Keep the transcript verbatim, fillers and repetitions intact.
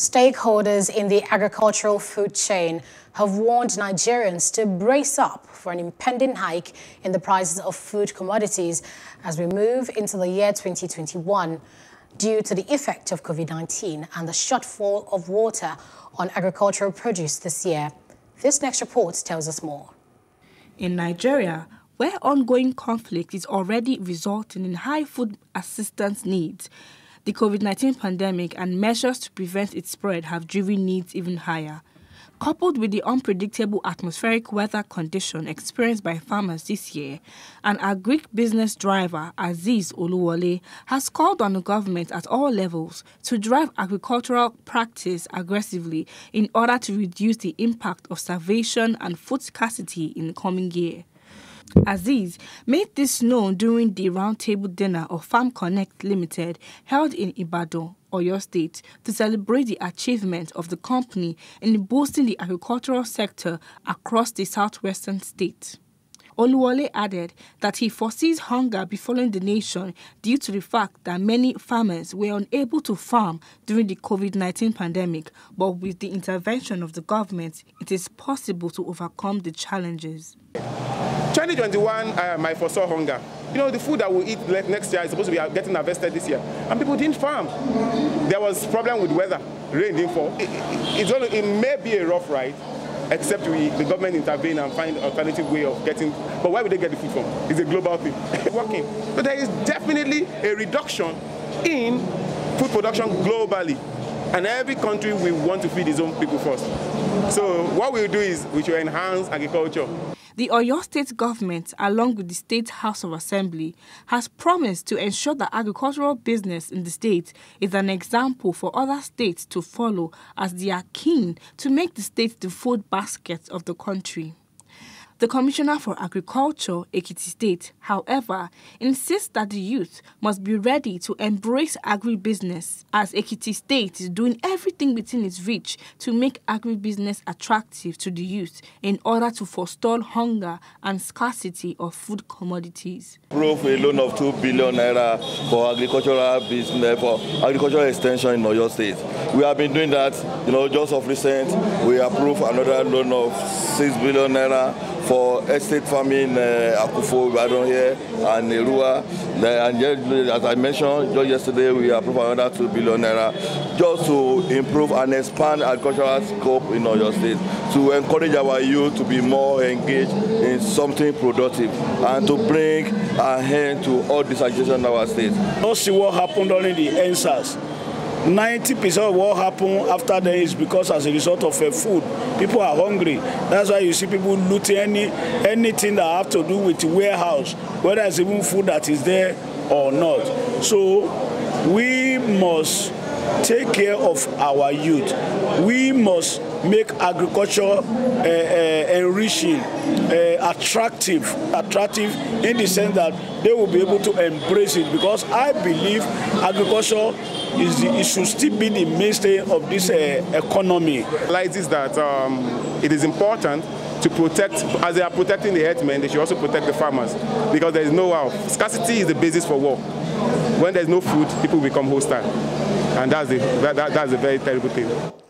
Stakeholders in the agricultural food chain have warned Nigerians to brace up for an impending hike in the prices of food commodities as we move into the year twenty twenty-one due to the effect of COVID nineteen and the shortfall of water on agricultural produce this year. This next report tells us more. In Nigeria, where ongoing conflict is already resulting in high food assistance needs, the COVID nineteen pandemic and measures to prevent its spread have driven needs even higher. Coupled with the unpredictable atmospheric weather condition experienced by farmers this year, an agribusiness driver, Aziz Oluwole, has called on the government at all levels to drive agricultural practice aggressively in order to reduce the impact of starvation and food scarcity in the coming year. Aziz made this known during the roundtable dinner of Farm Connect Limited held in Ibadan, Oyo State, to celebrate the achievement of the company in boosting the agricultural sector across the southwestern state. Oluwole added that he foresees hunger befalling the nation due to the fact that many farmers were unable to farm during the COVID nineteen pandemic, but with the intervention of the government, it is possible to overcome the challenges. twenty twenty-one, um, I foresaw hunger. You know, the food that we eat next year is supposed to be getting harvested this year. And people didn't farm. There was problem with weather. Rain didn't fall. It, it, it's only, it may be a rough ride, except we, the government intervene and find an alternative way of getting... But where would they get the food from? It's a global thing. It's working. So there is definitely a reduction in food production globally. And every country will want to feed its own people first. So what we'll do is we should enhance agriculture. The Oyo State government, along with the State House of Assembly, has promised to ensure that agricultural business in the state is an example for other states to follow, as they are keen to make the state the food basket of the country. The Commissioner for Agriculture, Ekiti State, however, insists that the youth must be ready to embrace agribusiness, as Ekiti State is doing everything within its reach to make agribusiness attractive to the youth in order to forestall hunger and scarcity of food commodities. Approve a loan of two billion naira for agricultural business, for agricultural extension in Oyo State. We have been doing that, you know, just of recent. We approved another loan of six billion naira. For estate farming, uh, Akufo, Ibadan here, and Erua. And as I mentioned, just yesterday we approved another two billion naira just to improve and expand agricultural scope in Oyo State, to encourage our youth to be more engaged in something productive and to bring a hand to all this agitation in our state. Let's see what happened during the answers. ninety percent of what happened after that is because as a result of uh, food, people are hungry. That's why you see people looting any, anything that have to do with the warehouse, whether it's even food that is there or not. So we must take care of our youth. We must make agriculture uh, uh, enriching, uh, attractive, attractive in the sense that they will be able to embrace it, because I believe agriculture is the, it should still be the mainstay of this uh, economy. Realizes that um, it is important to protect, as they are protecting the earthmen, they should also protect the farmers, because there is no how. Scarcity is the basis for war. When there is no food, people become hostile, and that's the, that, that, that's a very terrible thing.